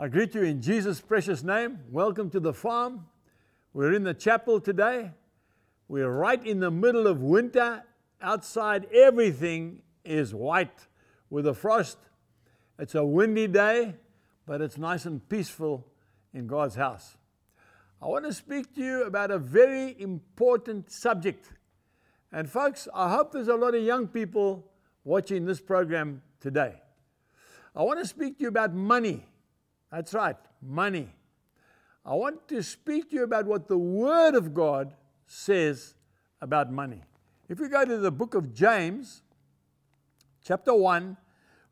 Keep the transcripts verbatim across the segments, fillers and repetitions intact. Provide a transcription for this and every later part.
I greet you in Jesus' precious name. Welcome to the farm. We're in the chapel today. We're right in the middle of winter. Outside, everything is white with a frost. It's a windy day, but it's nice and peaceful in God's house. I want to speak to you about a very important subject. And folks, I hope there's a lot of young people watching this program today. I want to speak to you about money. That's right, money. I want to speak to you about what the Word of God says about money. If we go to the book of James, chapter one,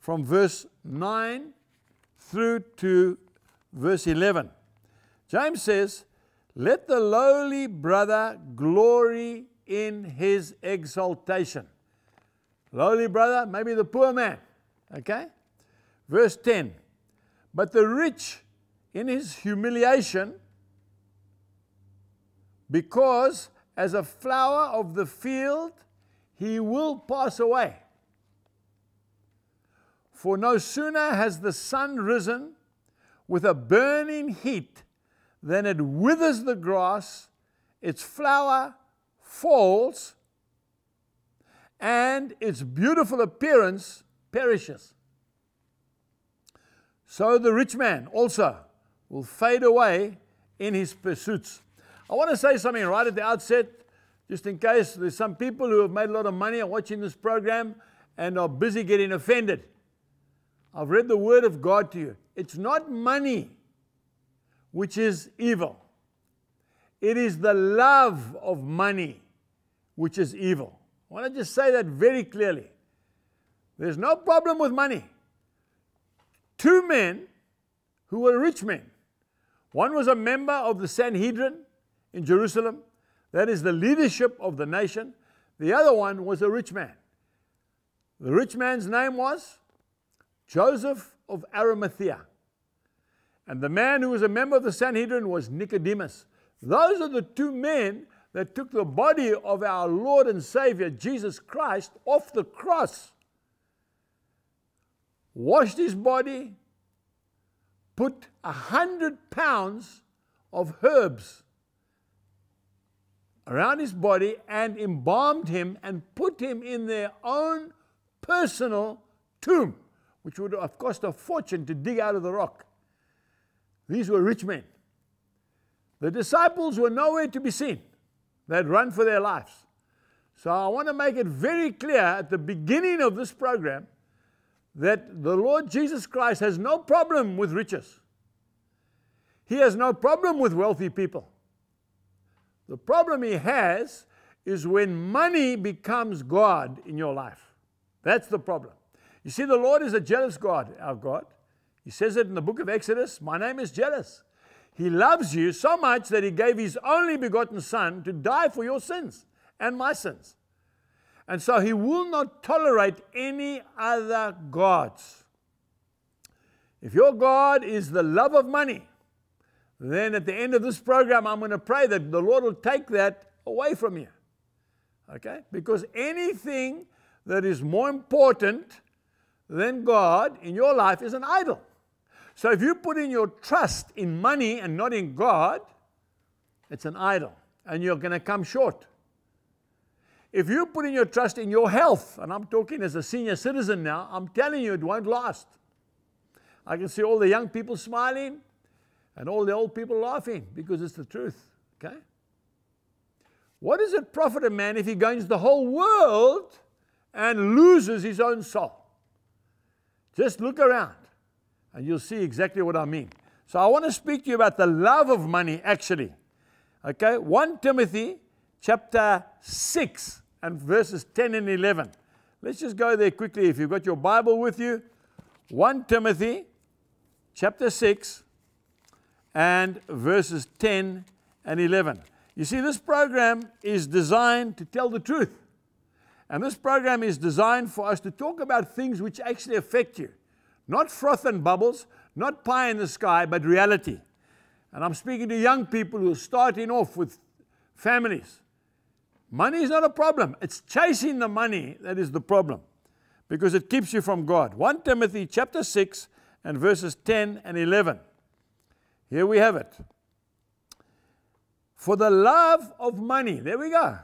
from verse nine through to verse eleven. James says, "Let the lowly brother glory in his exaltation." Lowly brother, maybe the poor man, okay? Verse ten. "But the rich in his humiliation, because as a flower of the field he will pass away. For no sooner has the sun risen with a burning heat than it withers the grass, its flower falls, and its beautiful appearance perishes. So the rich man also will fade away in his pursuits." I want to say something right at the outset, just in case there's some people who have made a lot of money and watching this program and are busy getting offended. I've read the Word of God to you. It's not money which is evil. It is the love of money which is evil. I want to just say that very clearly. There's no problem with money. Two men who were rich men. One was a member of the Sanhedrin in Jerusalem. That is the leadership of the nation. The other one was a rich man. The rich man's name was Joseph of Arimathea. And the man who was a member of the Sanhedrin was Nicodemus. Those are the two men that took the body of our Lord and Savior, Jesus Christ, off the cross, washed his body, put a hundred pounds of herbs around his body and embalmed him and put him in their own personal tomb, which would have cost a fortune to dig out of the rock. These were rich men. The disciples were nowhere to be seen. They'd run for their lives. So I want to make it very clear at the beginning of this program that the Lord Jesus Christ has no problem with riches. He has no problem with wealthy people. The problem he has is when money becomes God in your life. That's the problem. You see, the Lord is a jealous God, our God. He says it in the book of Exodus, "My name is jealous." He loves you so much that he gave his only begotten Son to die for your sins and my sins. And so he will not tolerate any other gods. If your God is the love of money, then at the end of this program, I'm going to pray that the Lord will take that away from you. Okay? Because anything that is more important than God in your life is an idol. So if you put in your trust in money and not in God, it's an idol, and you're going to come short. If you put in your trust in your health, and I'm talking as a senior citizen now, I'm telling you it won't last. I can see all the young people smiling and all the old people laughing because it's the truth, okay? What does it profit a man if he gains the whole world and loses his own soul? Just look around and you'll see exactly what I mean. So I want to speak to you about the love of money actually, okay? First Timothy chapter six. And verses ten and eleven. Let's just go there quickly if you've got your Bible with you. First Timothy chapter six and verses ten and eleven. You see, this program is designed to tell the truth. And this program is designed for us to talk about things which actually affect you. Not froth and bubbles, not pie in the sky, but reality. And I'm speaking to young people who are starting off with families. Money is not a problem. It's chasing the money that is the problem, because it keeps you from God. First Timothy chapter six and verses ten and eleven. Here we have it. For the love of money, there we go,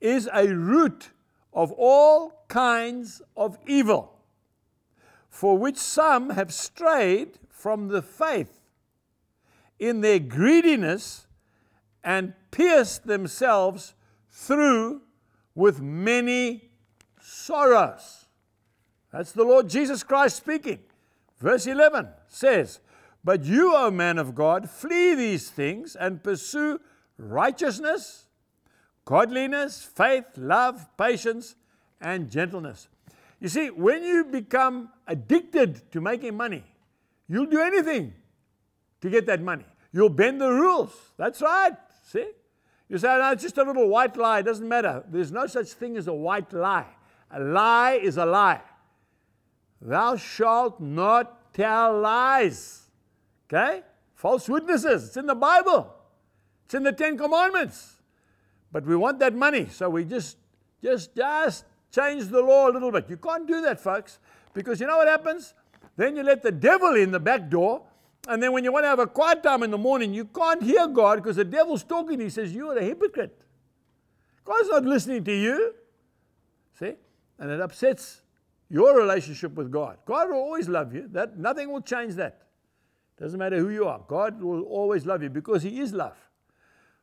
is a root of all kinds of evil, for which some have strayed from the faith in their greediness and pierced themselves through with many sorrows. That's the Lord Jesus Christ speaking. Verse eleven says, "But you, O man of God, flee these things and pursue righteousness, godliness, faith, love, patience, and gentleness." You see, when you become addicted to making money, you'll do anything to get that money. You'll bend the rules. That's right. See? You say, "No, it's just a little white lie. It doesn't matter." There's no such thing as a white lie. A lie is a lie. Thou shalt not tell lies. Okay? False witnesses. It's in the Bible. It's in the Ten Commandments. But we want that money, so we just, just, just change the law a little bit. You can't do that, folks, because you know what happens? Then you let the devil in the back door, and then when you want to have a quiet time in the morning, you can't hear God because the devil's talking. He says, "You are a hypocrite. God's not listening to you." See? And it upsets your relationship with God. God will always love you. That, nothing will change that. Doesn't matter who you are. God will always love you because He is love.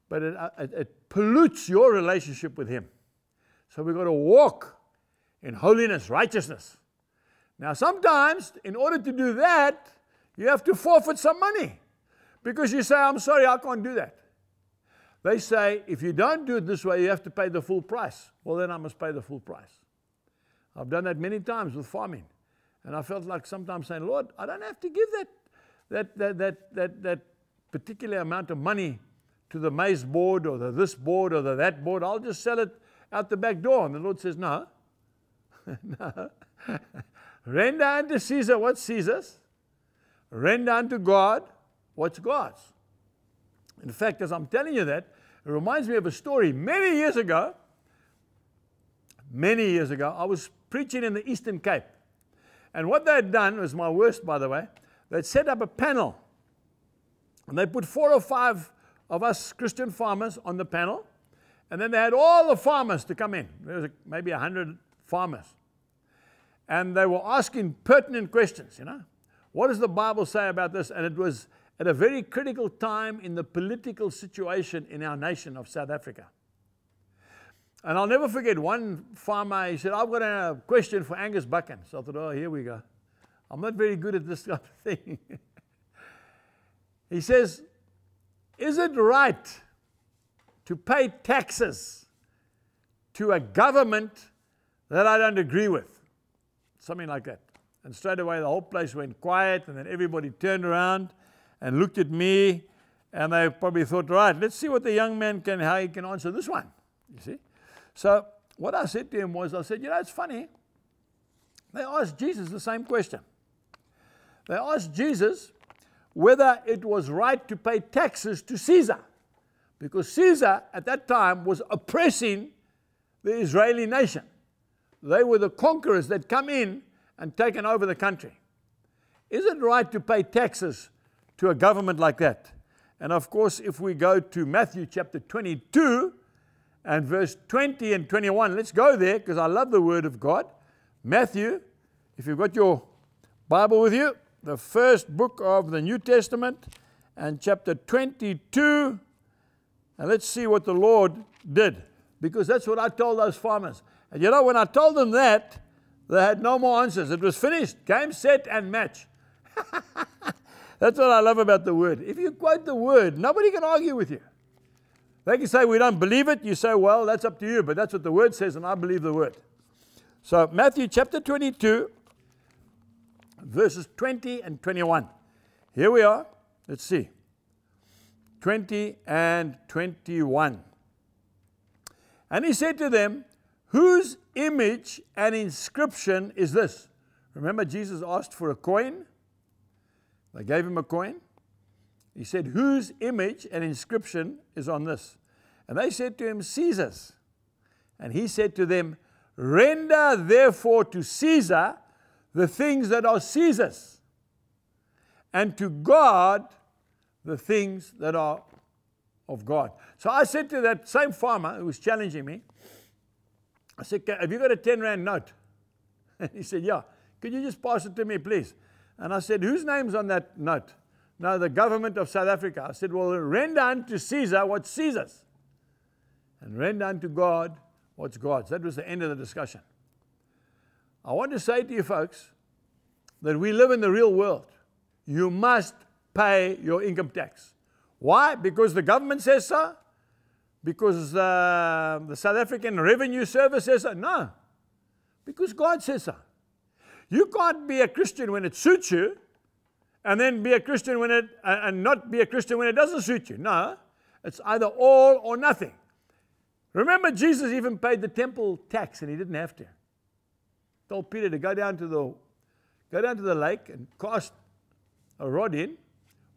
But it, it, it pollutes your relationship with Him. So we've got to walk in holiness, righteousness. Now sometimes, in order to do that, you have to forfeit some money. Because you say, "I'm sorry, I can't do that." They say, "If you don't do it this way, you have to pay the full price." Well, then I must pay the full price. I've done that many times with farming. And I felt like sometimes saying, "Lord, I don't have to give that That, that, that, that, that particular amount of money to the maize board or the this board or the that board. I'll just sell it out the back door." And the Lord says, "No." "No. Render unto Caesar what's Caesar's. Render unto God what's God's." In fact, as I'm telling you that, it reminds me of a story. Many years ago, many years ago, I was preaching in the Eastern Cape. And what they had done was my worst, by the way. They'd set up a panel, and they put four or five of us Christian farmers on the panel, and then they had all the farmers to come in. There was maybe a hundred farmers, and they were asking pertinent questions, you know. What does the Bible say about this? And it was at a very critical time in the political situation in our nation of South Africa. And I'll never forget one farmer, he said, "I've got a question for Angus Buchan." So I thought, "Oh, here we go. I'm not very good at this type of thing." He says, "Is it right to pay taxes to a government that I don't agree with?" Something like that. And straight away the whole place went quiet, and then everybody turned around and looked at me, and they probably thought, "Right, let's see what the young man can, how he can answer this one." You see? So what I said to him was, I said, "You know, it's funny. They asked Jesus the same question. They asked Jesus whether it was right to pay taxes to Caesar, because Caesar at that time was oppressing the Israeli nation. They were the conquerors that come in and taken over the country. Is it right to pay taxes to a government like that?" And of course, if we go to Matthew chapter twenty-two and verse twenty and twenty-one, let's go there because I love the Word of God. Matthew, if you've got your Bible with you, the first book of the New Testament, and chapter twenty-two, and let's see what the Lord did, because that's what I told those farmers. And you know, when I told them that, they had no more answers. It was finished. Game, set, and match. That's what I love about the Word. If you quote the Word, nobody can argue with you. They can say, "We don't believe it." You say, "Well, that's up to you, but that's what the Word says, and I believe the Word." So Matthew chapter twenty-two, verses twenty and twenty-one. Here we are. Let's see. twenty and twenty-one. "And he said to them, whose image and inscription is this?" Remember, Jesus asked for a coin. They gave him a coin. He said, "Whose image and inscription is on this?" And they said to him, "Caesar's." And he said to them, "Render therefore to Caesar the things that are Caesar's, and to God the things that are of God. So I said to that same farmer who was challenging me, I said, have you got a ten rand note? And he said, yeah. Could you just pass it to me, please? And I said, whose name's on that note? No, the government of South Africa. I said, well, render unto Caesar what's Caesar's, and render unto God what's God's. That was the end of the discussion. I want to say to you folks that we live in the real world. You must pay your income tax. Why? Because the government says so? Because uh, the South African Revenue Service says so? No. Because God says so. You can't be a Christian when it suits you, and then be a Christian when it uh, and not be a Christian when it doesn't suit you. No. It's either all or nothing. Remember, Jesus even paid the temple tax, and he didn't have to. He told Peter to go down to the go down to the lake and cast a rod in,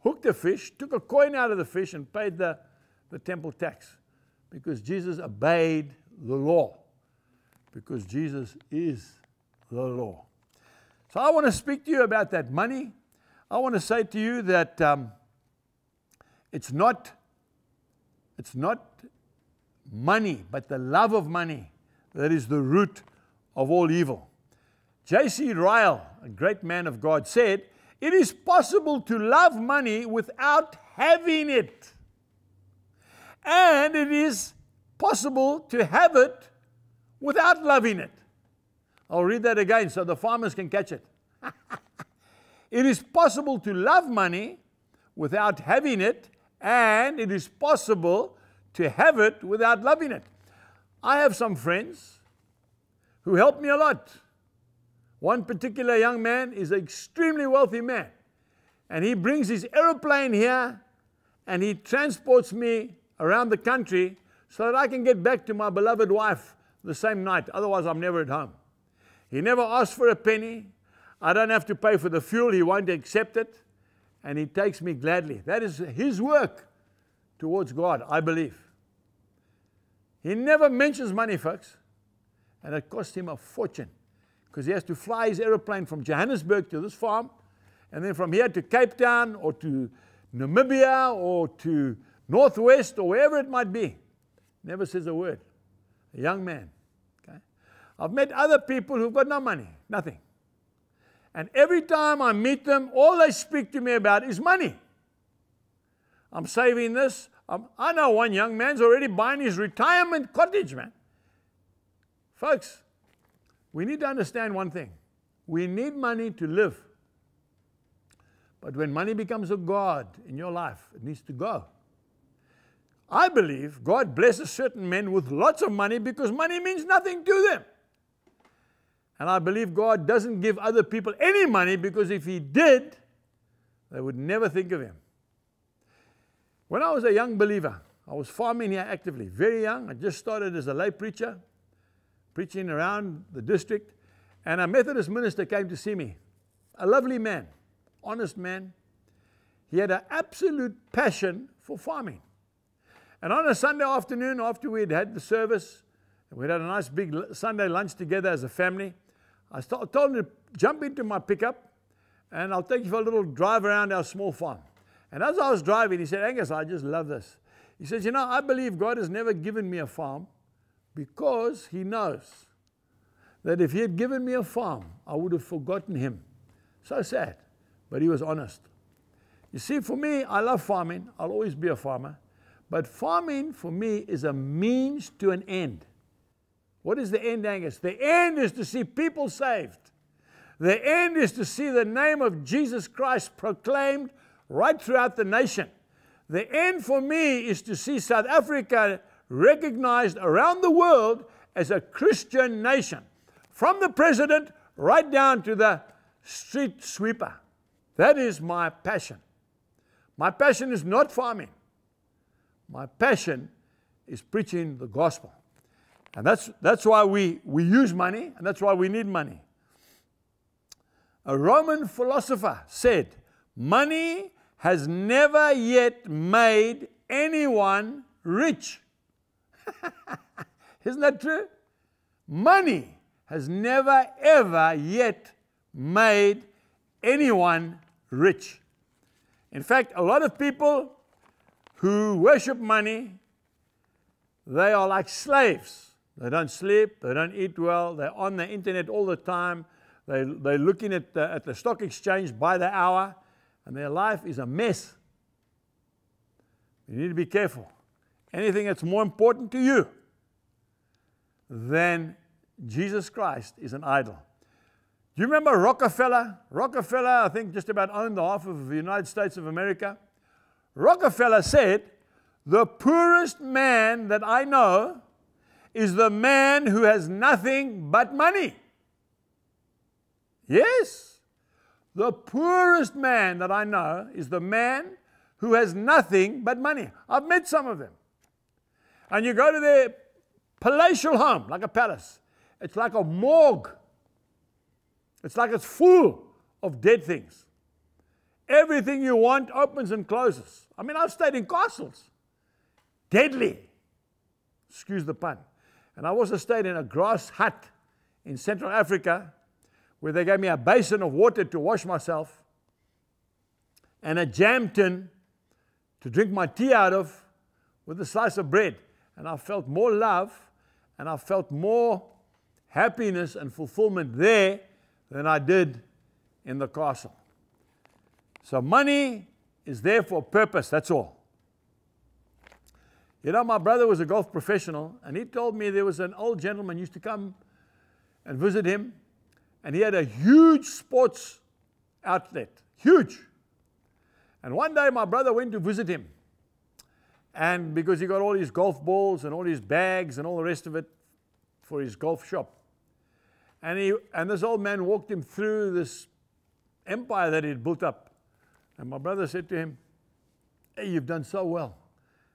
hooked a fish, took a coin out of the fish, and paid the, the temple tax, because Jesus obeyed the law, because Jesus is the law. So I want to speak to you about that money. I want to say to you that um, it's not, it's not money, but the love of money that is the root of all evil. J C Ryle, a great man of God, said, it is possible to love money without having it. And it is possible to have it without loving it. I'll read that again so the farmers can catch it. It is possible to love money without having it, and it is possible to have it without loving it. I have some friends who help me a lot. One particular young man is an extremely wealthy man, and he brings his aeroplane here and he transports me around the country so that I can get back to my beloved wife the same night. Otherwise, I'm never at home. He never asks for a penny. I don't have to pay for the fuel. He won't accept it, and he takes me gladly. That is his work towards God, I believe. He never mentions money, folks, and it costs him a fortune, because he has to fly his aeroplane from Johannesburg to this farm, and then from here to Cape Town or to Namibia or to Northwest or wherever it might be. Never says a word. A young man. Okay? I've met other people who've got no money, nothing. And every time I meet them, all they speak to me about is money. I'm saving this. I'm, I know one young man's already buying his retirement cottage, man. Folks, we need to understand one thing. We need money to live. But when money becomes a god in your life, it needs to go. I believe God blesses certain men with lots of money because money means nothing to them. And I believe God doesn't give other people any money, because if he did, they would never think of him. When I was a young believer, I was farming here actively, very young. I just started as a lay preacher, preaching around the district, and a Methodist minister came to see me. A lovely man, honest man. He had an absolute passion for farming. And on a Sunday afternoon, after we'd had the service, and we'd had a nice big Sunday lunch together as a family, I told him to jump into my pickup, and I'll take you for a little drive around our small farm. And as I was driving, he said, Angus, I just love this. He says, you know, I believe God has never given me a farm, because he knows that if he had given me a farm, I would have forgotten him. So sad, but he was honest. You see, for me, I love farming. I'll always be a farmer. But farming for me is a means to an end. What is the end, Angus? The end is to see people saved. The end is to see the name of Jesus Christ proclaimed right throughout the nation. The end for me is to see South Africa recognized around the world as a Christian nation, from the president right down to the street sweeper. That is my passion. My passion is not farming. My passion is preaching the gospel. And that's, that's why we, we use money, and that's why we need money. A Roman philosopher said, money has never yet made anyone rich. Isn't that true? Money has never, ever yet made anyone rich. In fact, a lot of people who worship money, they are like slaves. They don't sleep, they don't eat well, they're on the internet all the time, they, they're looking at the, at the stock exchange by the hour, and their life is a mess. You need to be careful. Anything that's more important to you than Jesus Christ is an idol. Do you remember Rockefeller? Rockefeller, I think, just about owned half of the United States of America. Rockefeller said, "The poorest man that I know is the man who has nothing but money." Yes. The poorest man that I know is the man who has nothing but money. I've met some of them. And you go to their palatial home, like a palace. It's like a morgue. It's like it's full of dead things. Everything you want opens and closes. I mean, I've stayed in castles. Deadly. Excuse the pun. And I also stayed in a grass hut in Central Africa where they gave me a basin of water to wash myself and a jam tin to drink my tea out of with a slice of bread. And I felt more love and I felt more happiness and fulfillment there than I did in the castle. So money is there for a purpose, that's all. You know, my brother was a golf professional, and he told me there was an old gentleman used to come and visit him, and he had a huge sports outlet, huge. And one day my brother went to visit him, and because he got all his golf balls and all his bags and all the rest of it for his golf shop. And, he, and this old man walked him through this empire that he'd built up. And my brother said to him, "Hey, you've done so well."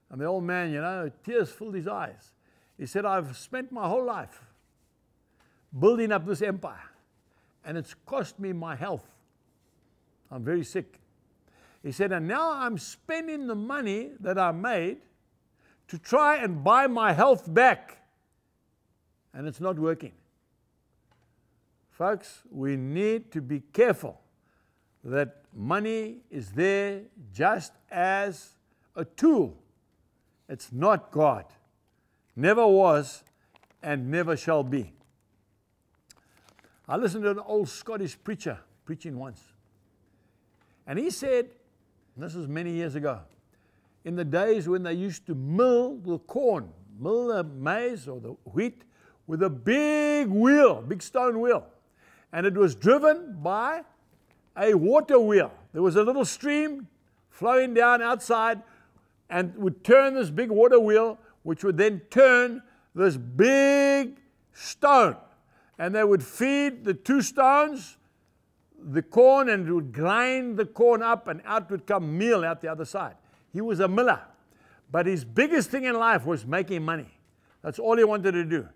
And the old man, you know, tears filled his eyes. He said, "I've spent my whole life building up this empire, and it's cost me my health. I'm very sick." He said, "And now I'm spending the money that I made to try and buy my health back, and it's not working." Folks, we need to be careful that money is there just as a tool. It's not God. Never was and never shall be. I listened to an old Scottish preacher preaching once. And he said, and this was many years ago, in the days when they used to mill the corn, mill the maize or the wheat with a big wheel, big stone wheel. And it was driven by a water wheel. There was a little stream flowing down outside and would turn this big water wheel, which would then turn this big stone. And they would feed the two stones the corn and it would grind the corn up and out would come meal out the other side. He was a miller. But his biggest thing in life was making money. That's all he wanted to do.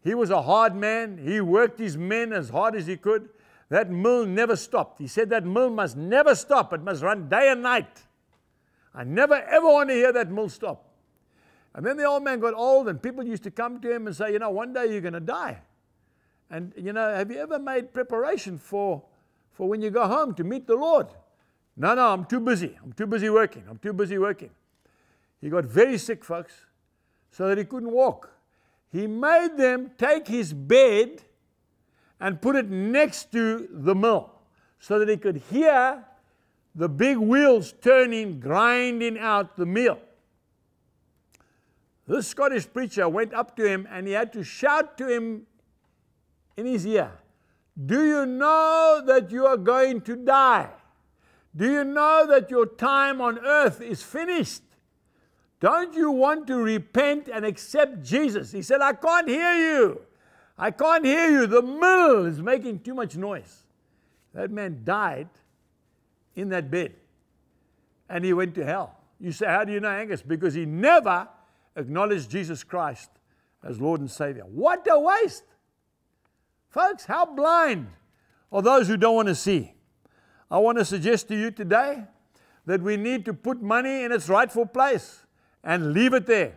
He was a hard man. He worked his men as hard as he could. That mill never stopped. He said that mill must never stop. It must run day and night. I never ever want to hear that mill stop. And then the old man got old and people used to come to him and say, "You know, one day you're going to die. And, you know, have you ever made preparation for, for when you go home to meet the Lord?" "No, no, I'm too busy. I'm too busy working. I'm too busy working. He got very sick, folks, so that he couldn't walk. He made them take his bed and put it next to the mill so that he could hear the big wheels turning, grinding out the meal. This Scottish preacher went up to him and he had to shout to him in his ear, "Do you know that you are going to die? Do you know that your time on earth is finished? Don't you want to repent and accept Jesus?" He said, "I can't hear you. I can't hear you. The mill is making too much noise." That man died in that bed. And he went to hell. You say, "How do you know, Angus?" Because he never acknowledged Jesus Christ as Lord and Savior. What a waste. Folks, how blind are those who don't want to see? I want to suggest to you today that we need to put money in its rightful place and leave it there.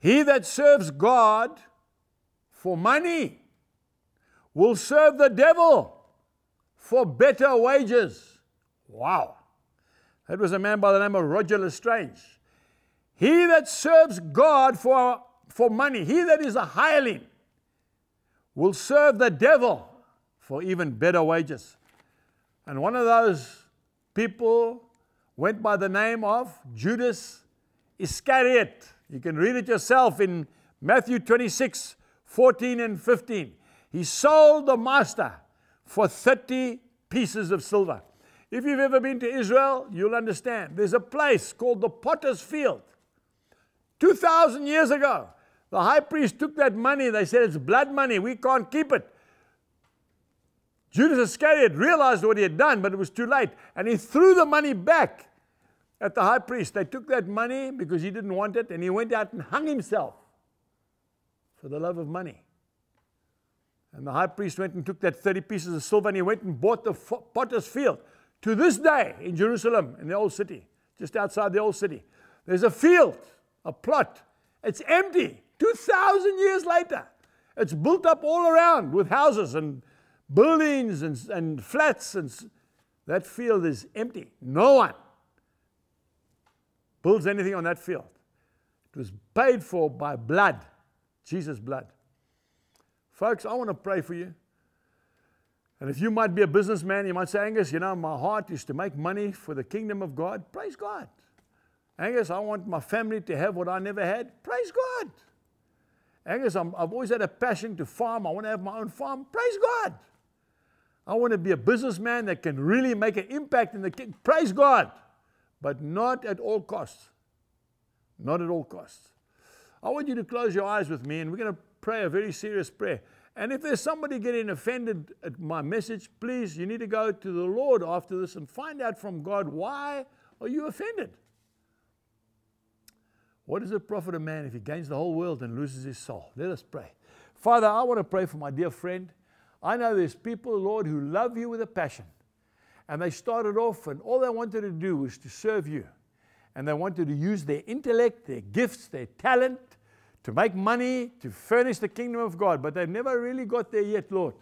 He that serves God for money will serve the devil for better wages. Wow. That was a man by the name of Roger Lestrange. He that serves God for, for money, he that is a hireling, will serve the devil for even better wages. And one of those people went by the name of Judas Iscariot. You can read it yourself in Matthew twenty-six, fourteen and fifteen. He sold the master for thirty pieces of silver. If you've ever been to Israel, you'll understand. There's a place called the Potter's Field. two thousand years ago, the high priest took that money. They said, it's blood money. We can't keep it. Judas Iscariot realized what he had done, but it was too late. And he threw the money back at the high priest. They took that money because he didn't want it, and he went out and hung himself for the love of money. And the high priest went and took that thirty pieces of silver, and he went and bought the Potter's Field. To this day in Jerusalem, in the old city, just outside the old city, there's a field, a plot. It's empty. two thousand years later. It's built up all around with houses and buildings and, and flats. And that field is empty. No one builds anything on that field. It was paid for by blood, Jesus' blood. Folks, I want to pray for you. And if you might be a businessman, you might say, Angus, you know, my heart is to make money for the kingdom of God. Praise God. Angus, I want my family to have what I never had. Praise God. Angus, I'm, I've always had a passion to farm. I want to have my own farm. Praise God. I want to be a businessman that can really make an impact in the kingdom. Praise God. But not at all costs. Not at all costs. I want you to close your eyes with me, and we're going to pray a very serious prayer. And if there's somebody getting offended at my message, please, you need to go to the Lord after this and find out from God, why are you offended? What does it profit a man if he gains the whole world and loses his soul? Let us pray. Father, I want to pray for my dear friend. I know there's people, Lord, who love you with a passion. And they started off and all they wanted to do was to serve you. And they wanted to use their intellect, their gifts, their talent, to make money, to furnish the kingdom of God. But they've never really got there yet, Lord.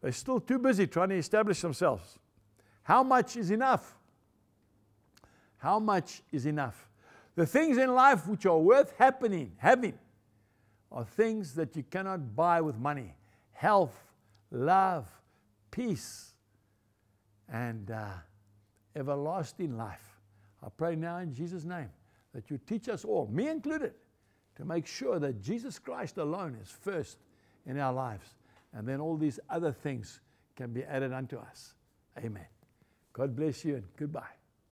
They're still too busy trying to establish themselves. How much is enough? How much is enough? The things in life which are worth happening, having, are things that you cannot buy with money. Health, love, peace, and uh, everlasting life. I pray now in Jesus' name that you teach us all, me included, to make sure that Jesus Christ alone is first in our lives. And then all these other things can be added unto us. Amen. God bless you and goodbye.